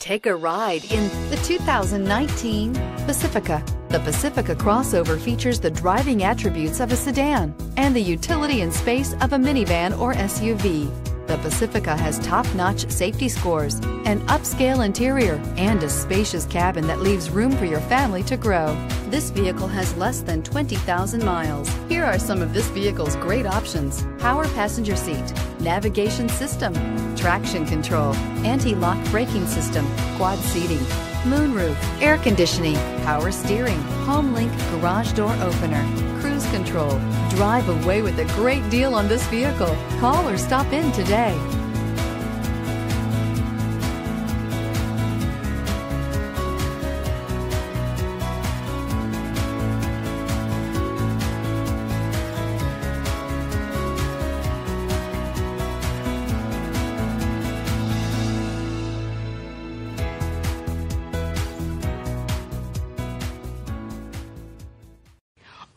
Take a ride in the 2019 Pacifica. The Pacifica crossover features the driving attributes of a sedan and the utility and space of a minivan or SUV. The Pacifica has top-notch safety scores, an upscale interior, and a spacious cabin that leaves room for your family to grow. This vehicle has less than 20,000 miles. Here are some of this vehicle's great options: power passenger seat, navigation system, traction control, anti-lock braking system, quad seating, moonroof, air conditioning, power steering, HomeLink garage door opener, cruise control. Drive away with a great deal on this vehicle. Call or stop in today.